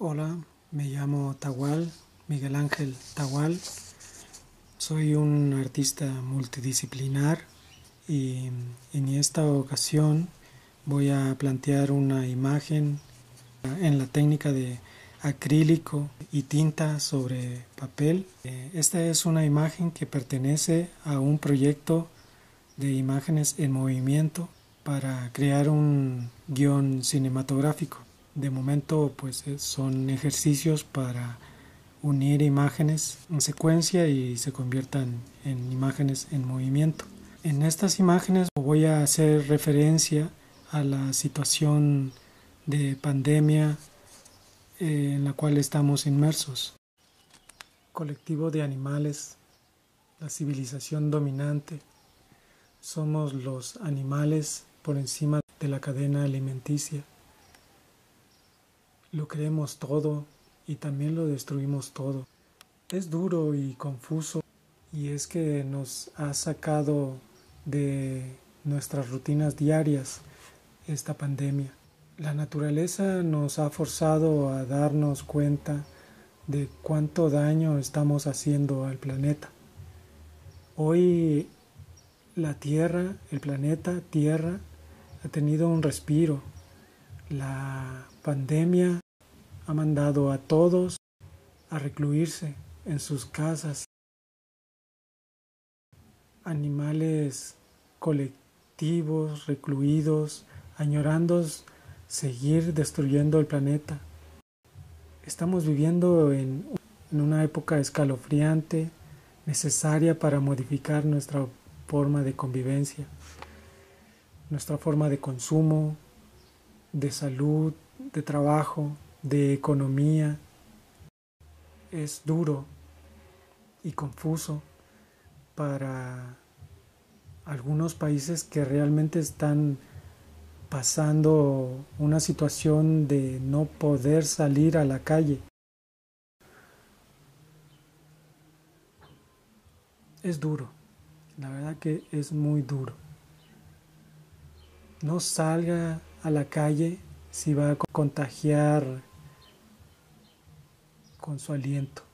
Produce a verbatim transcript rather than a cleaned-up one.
Hola, me llamo Tahual, Miguel Ángel Tahual. Soy un artista multidisciplinar y en esta ocasión voy a plantear una imagen en la técnica de acrílico y tinta sobre papel. Esta es una imagen que pertenece a un proyecto de imágenes en movimiento para crear un guión cinematográfico. De momento, pues son ejercicios para unir imágenes en secuencia y se conviertan en imágenes en movimiento. En estas imágenes voy a hacer referencia a la situación de pandemia eh, en la cual estamos inmersos. Colectivo de animales, la civilización dominante, somos los animales por encima de la cadena alimenticia. Lo creemos todo y también lo destruimos todo. Es duro y confuso, y es que nos ha sacado de nuestras rutinas diarias esta pandemia. La naturaleza nos ha forzado a darnos cuenta de cuánto daño estamos haciendo al planeta. Hoy la Tierra, el planeta Tierra, ha tenido un respiro. La pandemia ha mandado a todos a recluirse en sus casas. Animales colectivos, recluidos, añorando seguir destruyendo el planeta. Estamos viviendo en, en una época escalofriante, necesaria para modificar nuestra forma de convivencia, nuestra forma de consumo, de salud, de trabajo, de economía. Es duro y confuso para algunos países que realmente están pasando una situación de no poder salir a la calle. Es duro, la verdad que es muy duro. No salga a la calle si va a contagiar con su aliento.